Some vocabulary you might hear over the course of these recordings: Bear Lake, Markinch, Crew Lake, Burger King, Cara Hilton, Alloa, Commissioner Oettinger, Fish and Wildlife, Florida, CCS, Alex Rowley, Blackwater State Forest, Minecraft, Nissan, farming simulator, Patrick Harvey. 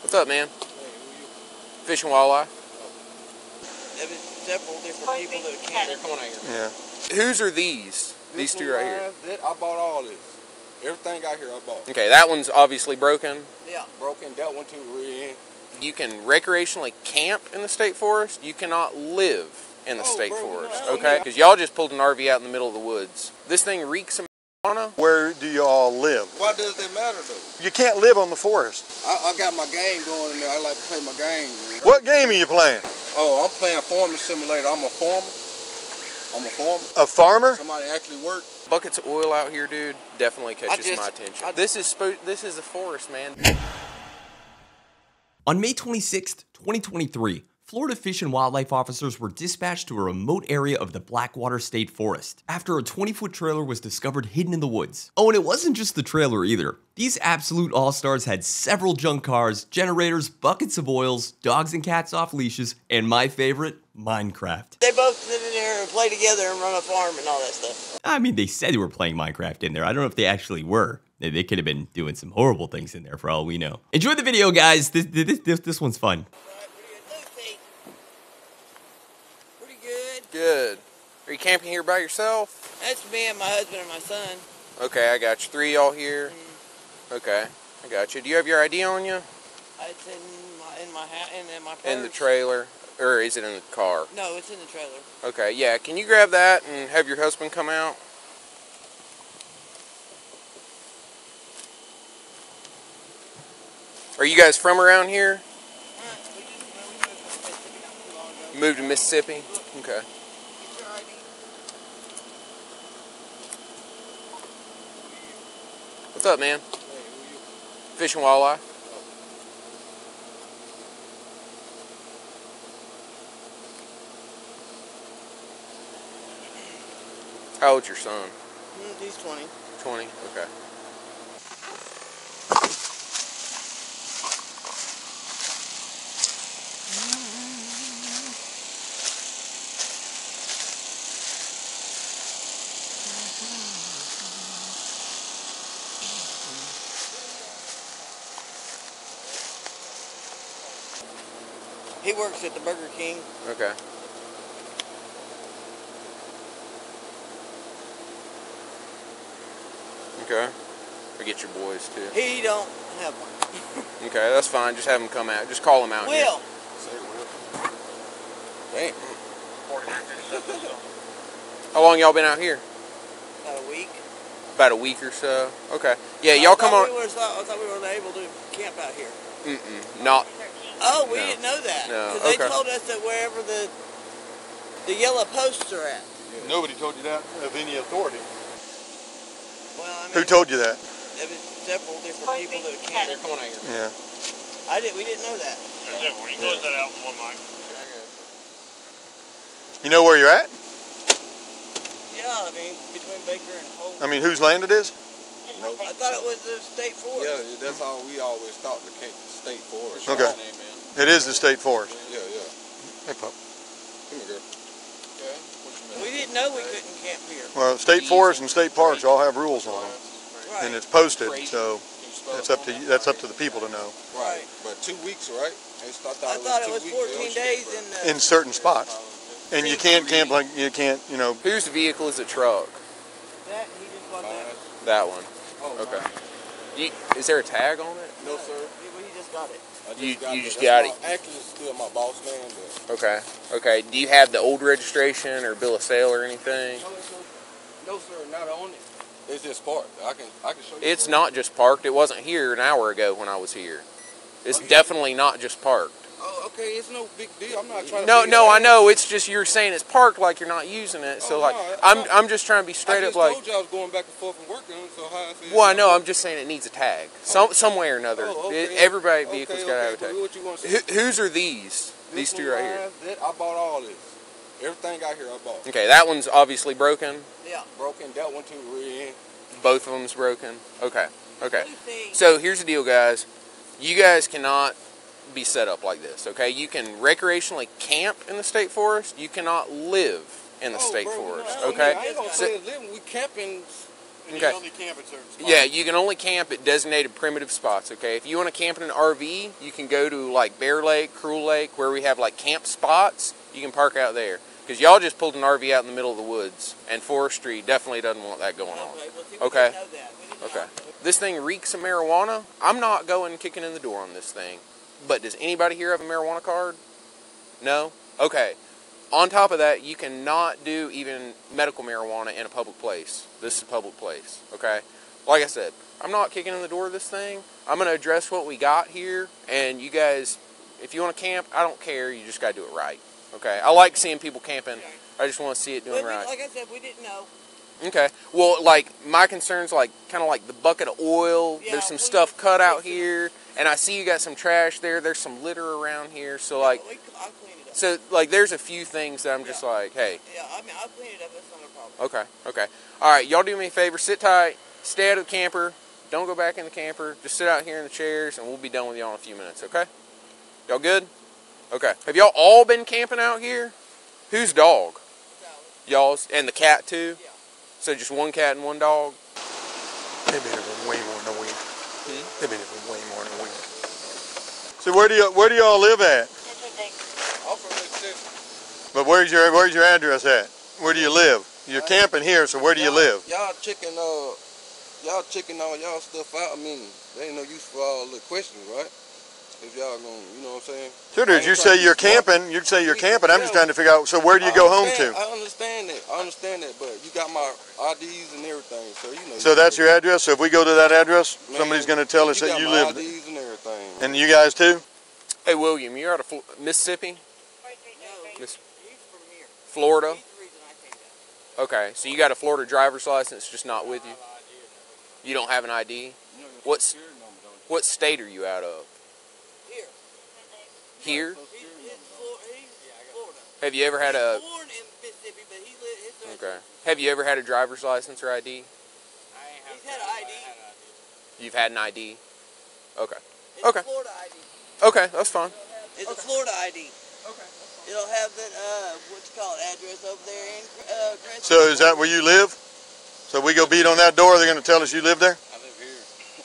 What's up, man? Hey, who are you? Fish and wildlife. There's several different people that can't. Come on out here. Yeah. Whose are these? These two right here. That, I bought all this. Everything out here I bought. Okay, that one's obviously broken. Yeah, broken. That one too, rear end. You can recreationally camp in the state forest. You cannot live in the state forest, okay? Because y'all just pulled an RV out in the middle of the woods. This thing reeks of marijuana. Where do y'all live? Why does that matter though? You can't live on the forest. I got my game going in there. I like to play my game. What game are you playing? Oh, I'm playing Farming Simulator. I'm a farmer. I'm a farmer. A farmer? Somebody actually work. Buckets of oil out here, dude, definitely catches my attention. This is the forest, man. On May 26th, 2023, Florida Fish and Wildlife officers were dispatched to a remote area of the Blackwater State Forest after a 20-foot trailer was discovered hidden in the woods. Oh, and it wasn't just the trailer either. These absolute all-stars had several junk cars, generators, buckets of oils, dogs and cats off leashes, and my favorite, Minecraft. They both live in there and play together and run a farm and all that stuff. I mean, they said they were playing Minecraft in there. I don't know if they actually were. They could have been doing some horrible things in there for all we know. Enjoy the video, guys. This one's fun. Good. Are you camping here by yourself? That's me and my husband and my son. Okay, I got you. Three y'all here. Mm-hmm. Okay, I got you. Do you have your ID on you? It's in my hat and in my purse. In the trailer, or is it in the car? No, it's in the trailer. Okay, yeah. Can you grab that and have your husband come out? Are you guys from around here? You moved to Mississippi? Okay. What's up, man? Hey, who are you? Fish and wildlife. Oh. How old's your son? He's 20. 20? Okay. He works at the Burger King. Okay. Okay. Or get your boys too. He don't have one. Okay, that's fine. Just have him come out. Just call him out. Will. Damn. How long y'all been out here? About a week. About a week or so. Okay. Yeah, y'all come on. I thought we were able to camp out here. Mm-mm. Not. Oh, we didn't know that. No. Because they told us that wherever the yellow posts are at. Yeah. Nobody told you that of any authority. Well, I mean, who told you that? There was several different people that came. They're coming out here. Yeah. We didn't know that. Yeah. You can close that out with one mic. You know where you're at? Yeah, I mean, between Baker and Holt. I mean, whose land it is? Nope. I thought it was the state forest. Yeah, that's how we always thought, the state forest. Okay. Right? It is the state forest. Yeah, yeah. Hey, Pop. Come here, girl. Okay. We didn't know we couldn't camp here. Well, state forest and state parks all have rules on them, right. And it's posted, so that's up to the people to know. Right. But 2 weeks, right? I thought it was 14 days in certain spots, and you can't camp like you can't, you know. Whose vehicle is a truck? That he just bought that one. Oh, okay. Is there a tag on it? No, sir. He just got it. You just got it. Actually, it's still my boss name. Okay. Okay. Do you have the old registration or bill of sale or anything? No, sir. Not on it. It's just parked. I can show you. It's not just parked. It wasn't here an hour ago when I was here. It's definitely not just parked. Oh, okay. It's no big deal. I'm not trying to. No, I know. It's just you're saying it's parked like you're not using it. So I'm just trying to be straight up. Like I told you I was going back and forth and working. So how? Well, I know. I'm just saying it needs a tag, some way or another. Oh, okay. Everybody's vehicle's got to have a tag. What you want to see? Whose are these? These two right here. That, I bought all this. Everything out here I bought. Okay, that one's obviously broken. Yeah, broken. That one too, rear end. Both of them's broken. Okay. Okay. So here's the deal, guys. You guys cannot be set up like this, okay? You can recreationally camp in the state forest. You cannot live in the state forest, okay? I ain't gonna say living. We camping Okay. You can only camp at certain spots. Yeah, you can only camp at designated primitive spots, okay? If you want to camp in an RV, you can go to like Bear Lake, Crew Lake, where we have like camp spots. You can park out there. Because y'all just pulled an RV out in the middle of the woods, and forestry definitely doesn't want that going on. Okay. Okay. This thing reeks of marijuana. I'm not going kicking in the door on this thing. But does anybody here have a marijuana card? No? Okay. On top of that, you cannot do even medical marijuana in a public place. This is a public place, okay? Like I said, I'm not kicking in the door of this thing. I'm going to address what we got here, and you guys, if you want to camp, I don't care. You just got to do it right, okay? I like seeing people camping. I just want to see it doing right. Like I said, we didn't know. Okay. Well, like, my concern's, like, kind of like the bucket of oil. Yeah, there's some stuff cut out here, and I see you got some trash there. There's some litter around here, so, like... I'll clean it up. So, like, there's a few things that I'm just like, hey... Yeah, I mean, I'll clean it up. That's not a problem. Okay, okay. All right, y'all do me a favor. Sit tight. Stay out of the camper. Don't go back in the camper. Just sit out here in the chairs, and we'll be done with y'all in a few minutes, okay? Y'all good? Okay. Have y'all all been camping out here? Whose dog? Y'all's? And the cat, too? Yeah. So just one cat and one dog? They've been here for way more than a week. Hmm? They've been here for way more than a week. So where do y'all live at? I'm from Lake City. But where's your address at? Where do you live? You're camping here, so where do you live? Y'all checking all y'all stuff out. I mean, there ain't no use for all the questions, right? If y'all gonna, you know what I'm saying? Sure, dude, you say you're camping. I'm just trying to figure out, so where do you go home to? I understand that, but you got my IDs and everything, so you know. So that's your address? So if we go to that address, man, somebody's gonna tell us that you live there. IDs and everything. And you guys too? Hey, William, you're out of Mississippi? No, he's from here. Florida? Okay, so you got a Florida driver's license, just not with you? You don't have an ID? What state are you out of? Here? Have you ever had a... Okay. Have you ever had a driver's license or ID? He's had an ID. You've had an ID? Okay. Okay. Florida ID. Okay, that's fine. It's a Florida ID. Okay. It'll have that, what you call it, address over there in Grand. So is that where you live? So we go beat on that door, they're going to tell us you live there? I live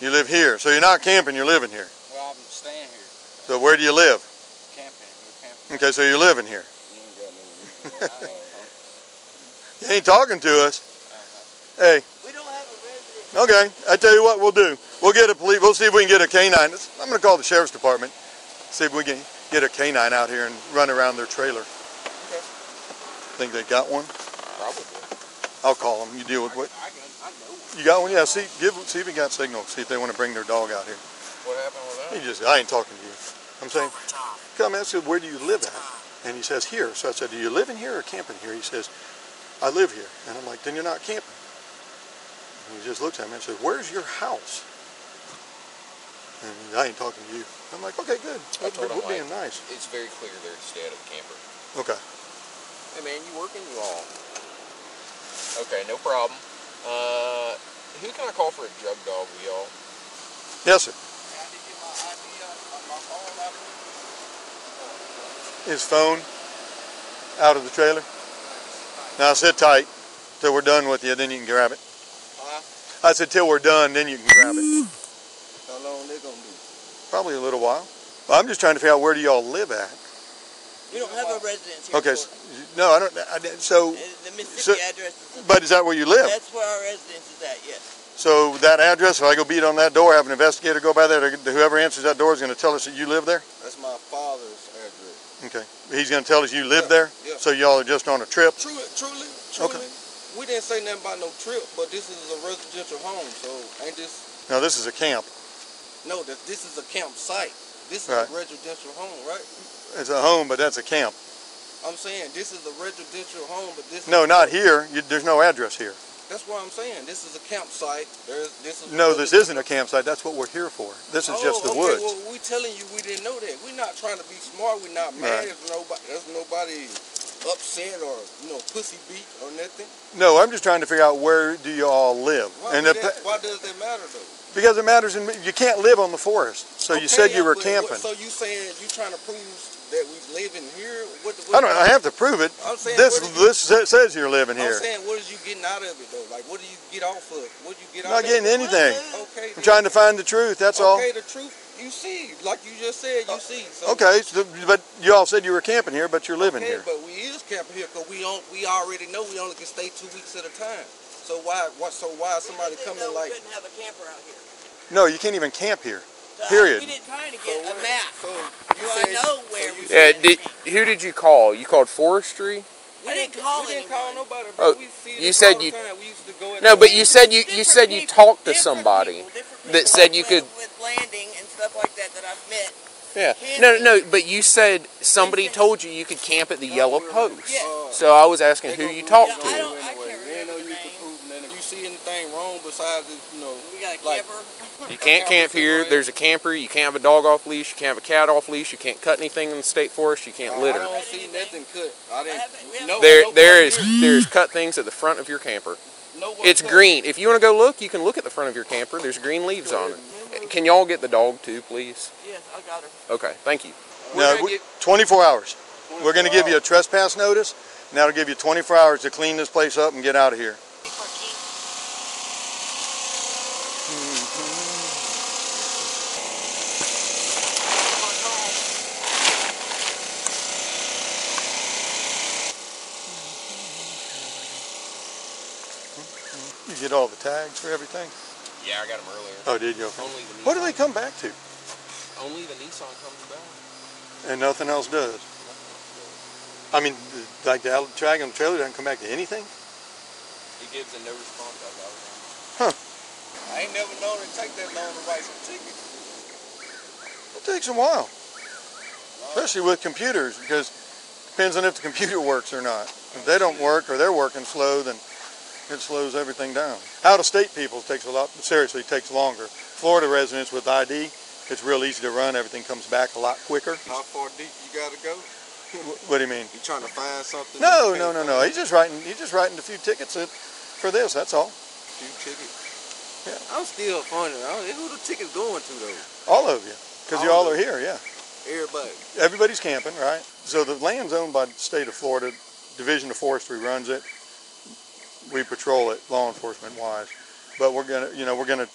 here. You live here. So you're not camping, you're living here. Well, I'm staying here. So where do you live? Okay, so you're living here. You ain't talking to us. Hey. We don't have a resident. Okay, I tell you what we'll do. We'll get a police. We'll see if we can get a canine. I'm going to call the sheriff's department. See if we can get a canine out here and run around their trailer. Okay. Think they got one? Probably. I'll call them. You deal with what? I know one. You got one? Yeah. See if we got signal. See if they want to bring their dog out here. What happened with that? I ain't talking to you. I'm saying, come and ask him, where do you live at? And he says, here. So I said, do you live in here or camping here? He says, I live here. And I'm like, then you're not camping. And he just looks at me and says, where's your house? And I ain't talking to you. I'm like, okay, good. We're being nice. It's very clear there to stay out of the camper. Okay. Hey, man, you working? You all? Okay, no problem. Who can I call for a drug dog, y'all? Yes, sir. His phone out of the trailer. Now sit tight till we're done with you, then you can grab it. I said till we're done, then you can grab it. How long they gonna be? Probably a little while. Well, I'm just trying to figure out where do y'all live at. We don't have a residence here. Okay, no, I don't. So the Mississippi address. But is that where you live? That's where our residence is at. Yes. So that address, if I go beat on that door, have an investigator go by there. Whoever answers that door is going to tell us that you live there. That's my father's address. Okay. He's going to tell us you live there? Yeah. So y'all are just on a trip? Truly. Okay. We didn't say nothing about no trip, but this is a residential home, so ain't this... No, this is a camp. No, this is a campsite. This is a residential home, right? It's a home, but that's a camp. I'm saying this is a residential home, but this... No, not here. There's no address here. That's what I'm saying. This is a campsite. This isn't a campsite. That's what we're here for. This is just the woods. Well, we're telling you we didn't know that. We're not trying to be smart. We're not mad. There's nobody upset or, you know, pussy beat or nothing. No, I'm just trying to figure out where do you all live. Why does that matter, though? Because it matters. You can't live on the forest. So you said you were camping. So you saying you're trying to prove that we live in here? What I don't know. I have to prove it. I'm saying, this says you're living here. I'm saying, what are you getting out of it, though? Like, what do you get off of? What do you get off of? Not getting anything. Okay. I'm trying to find the truth, that's all. Okay, the truth. You see, like you just said, you see. So okay, so, but you all said you were camping here, but you're living here. But we is camping here because we already know we only can stay 2 weeks at a time. So why is somebody coming like? We couldn't have a camper out here. No, you can't even camp here. Period. We didn't try to get a map. So I know where we. Who did you call? You called forestry. We didn't call nobody. But we see you said you. We used to go no, but you said you talked to somebody that said you could. Like that I've met. Yeah. No, but you said somebody told you you could camp at the Yellow Post. Yeah. So I was asking who you talked to. You see anything wrong besides, you know, we got a camper. You can't camp here. There's a camper. You can't have a dog off leash. You can't have a cat off leash. You can't cut anything in the state forest. You can't litter. I don't see nothing cut. There is cut things at the front of your camper. It's green. If you want to go look, you can look at the front of your camper. There's green leaves on it. Can y'all get the dog too, please? Yes, I got her. Okay, thank you. No, 24 hours. We're going to give you a trespass notice, and that'll give you 24 hours to clean this place up and get out of here. You get all the tags for everything? Yeah, I got them earlier. Oh, did you? Okay. What do they come back to? Only the Nissan comes back. And nothing else does? I mean, like the Dragon trailer doesn't come back to anything? It gives a no response out of that. Huh. I ain't never known it take that long to write some tickets. It takes a while. Especially with computers, because it depends on if the computer works or not. If they don't work or they're working slow, then it slows everything down. Out-of-state people takes a lot, seriously, takes longer. Florida residents with ID, it's real easy to run. Everything comes back a lot quicker. How far deep you gotta go? What do you mean? You trying to find something? No. He's just writing a few tickets for this. That's all. A few tickets. Yeah. I'm still finding out who the tickets going to though. All of you, because you all are here. Yeah. Everybody. Everybody's camping, right? So the land's owned by the state of Florida. Division of Forestry runs it. We patrol it, law enforcement wise, but we're gonna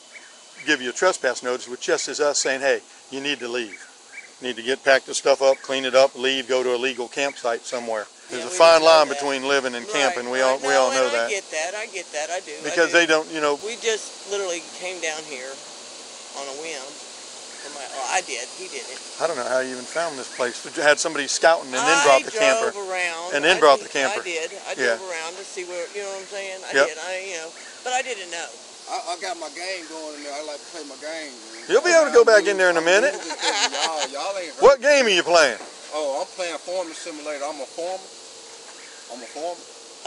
give you a trespass notice, which just is us saying, hey, you need to leave, you need to get packed the stuff up, clean it up, leave, go to a legal campsite somewhere. There's a fine line between living and camping. We all know that. I get that. I do. Because they don't, you know. We just literally came down here on a whim. I did. He did it. I don't know how you even found this place. You had somebody scouting and then brought the camper. I drove around. And then brought the camper. I did. I drove around to see where, you know what I'm saying? I did. But I didn't know. I got my game going in there. I like to play my game. You'll be able to go back in there in a minute. Y'all ain't heard. What game are you playing? Oh, I'm playing Farming Simulator. I'm a farmer.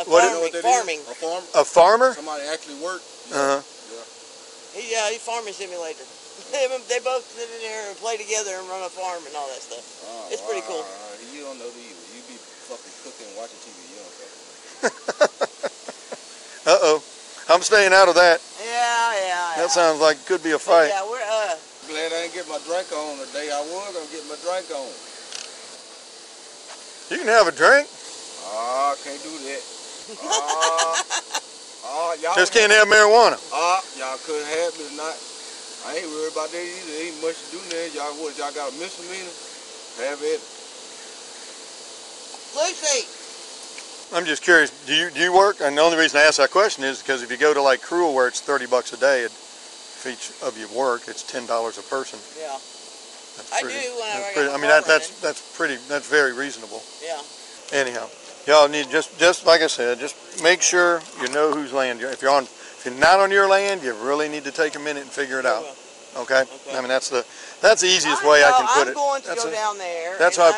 Farming. A farmer. A farmer? Somebody actually worked. Uh-huh. Yeah. He Farming Simulator. They both sit in here and play together and run a farm and all that stuff. It's pretty cool. You don't know either. You be fucking cooking and watching TV. You don't know. Uh-oh. I'm staying out of that. Yeah. That sounds like it could be a fight. Yeah, we're... Glad I didn't get my drink on today. I was going to get my drink on. You can have a drink. I can't do that. Just can't have marijuana. Y'all could have it or not. I ain't worried about that either. There ain't much to do now. Y'all got a misdemeanor? Have it. Lucy! I'm just curious, do you work? And the only reason I ask that question is because if you go to like Crew where it's $30 a day, if each of you work, it's $10 a person. Yeah. That's very reasonable. Yeah. Anyhow, y'all need just like I said, just make sure you know whose land you're if you're not on your land, you really need to take a minute and figure it out. Okay? I mean, that's the easiest way I can put it. I'm going to go down there. That's how I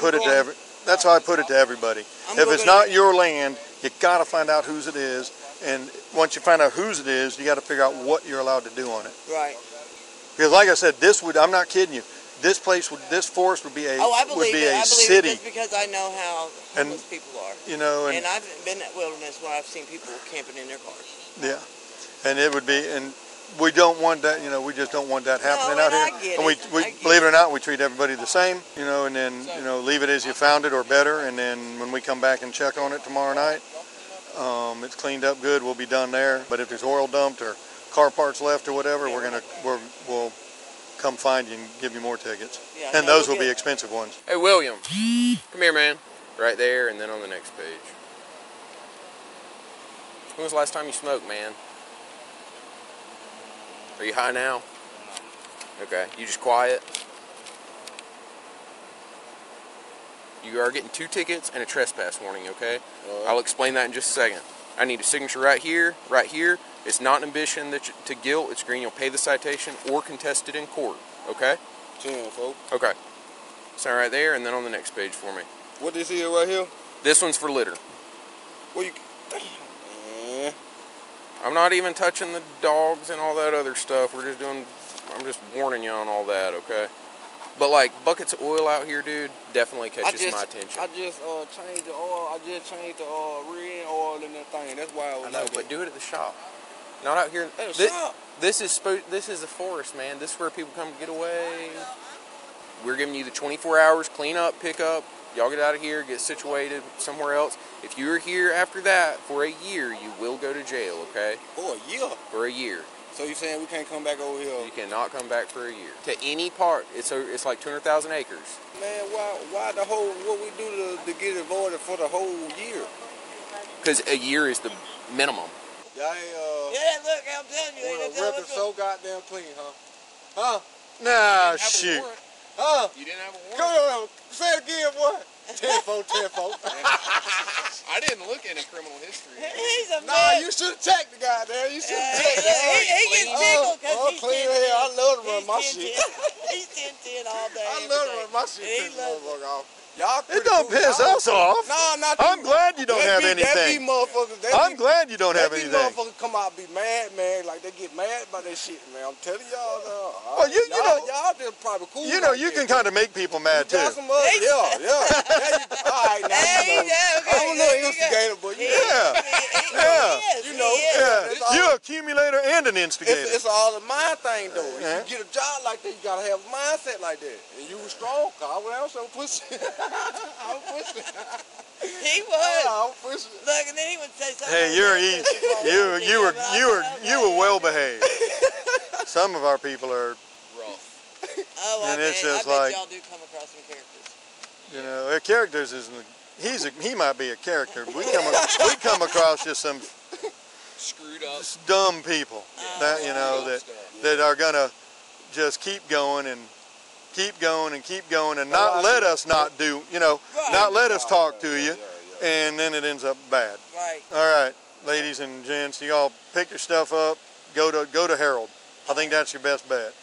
put it to everybody. If it's not your land, you got to find out whose it is, and once you find out whose it is, you got to figure out what you're allowed to do on it. Right. Because like I said, I'm not kidding you. This forest would be a city. I believe it because I know how homeless people are. You know, and I've been at wilderness where I've seen people camping in their cars. Yeah. And it would be, and we don't want that, you know, we just don't want that happening out here. And we believe it or not, we treat everybody the same, you know, and then, you know, leave it as you found it or better. And then when we come back and check on it tomorrow night, it's cleaned up good, we'll be done there. But if there's oil dumped or car parts left or whatever, we'll come find you and give you more tickets. Yeah, and those will be expensive ones. Hey, William, come here, man. Right there, and then on the next page. When was the last time you smoked, man? Are you high now? Okay, you just quiet. You are getting 2 tickets and a trespass warning, okay? I'll explain that in just a second. I need a signature right here, right here. It's not an ambition that to guilt, it's green. You'll pay the citation or contest it in court, okay? Okay. Sign right there and then on the next page for me. What this is right here? This one's for litter. Well, you... Damn. I'm not even touching the dogs and all that other stuff. We're just doing... I'm just warning you on all that, okay? But like buckets of oil out here, dude, definitely catches my attention. I just changed the oil. I just changed the rear end oil and that thing. That's why I was. I know, but do it at the shop, not out here. At the shop. This is the forest, man. This is where people come to get away. We're giving you the 24 hours clean up, pick up. Y'all get out of here, get situated somewhere else. If you're here after that for a year, you will go to jail. Okay? For a year. For a year. So you're saying we can't come back over here? You cannot come back for a year. To any part. It's like 200,000 acres. Man, why the whole, what we do to get avoided for the whole year? Because a year is the minimum. Yeah, look, I'm telling you. Ain't so goddamn clean, huh? Huh? Nah, shoot. Huh? You didn't have a warrant? Go on, say it again, boy. 10-4, 10-4. I didn't look into criminal history. He's a man. You should have checked the guy there. You should have checked the guy. He gets tickled because he's clean. I love to run my shit. He's 10-10 all day. I love to run my shit. It don't piss us off. No, not I'm glad you don't have anything. I'm glad you don't have anything. These motherfuckers come out and be mad, man. Like they get mad about that shit, man. I'm telling y'all, well, y'all just probably cool. You know, you can kind of make people mad too. Yeah. All right, now I'm a little instigator, but you're an accumulator and an instigator. It's all a mind thing, though. If you get a job like that, you gotta have a mindset like that. And you were strong, cause I was out so pussy. I was pushing. He was. I was pushing. Look, and then he would say something. Hey, you're easy. You were well behaved. Some of our people are rough. Oh, and I bet y'all do come across some characters. You know, their characters isn't. He might be a character. But we come across just some screwed up, dumb people that that are gonna just keep going and keep going and keep going and not let us not do. You know, not let us talk to you, and then it ends up bad. Right. All right, ladies and gents, you all pick your stuff up. Go to Harold. I think that's your best bet.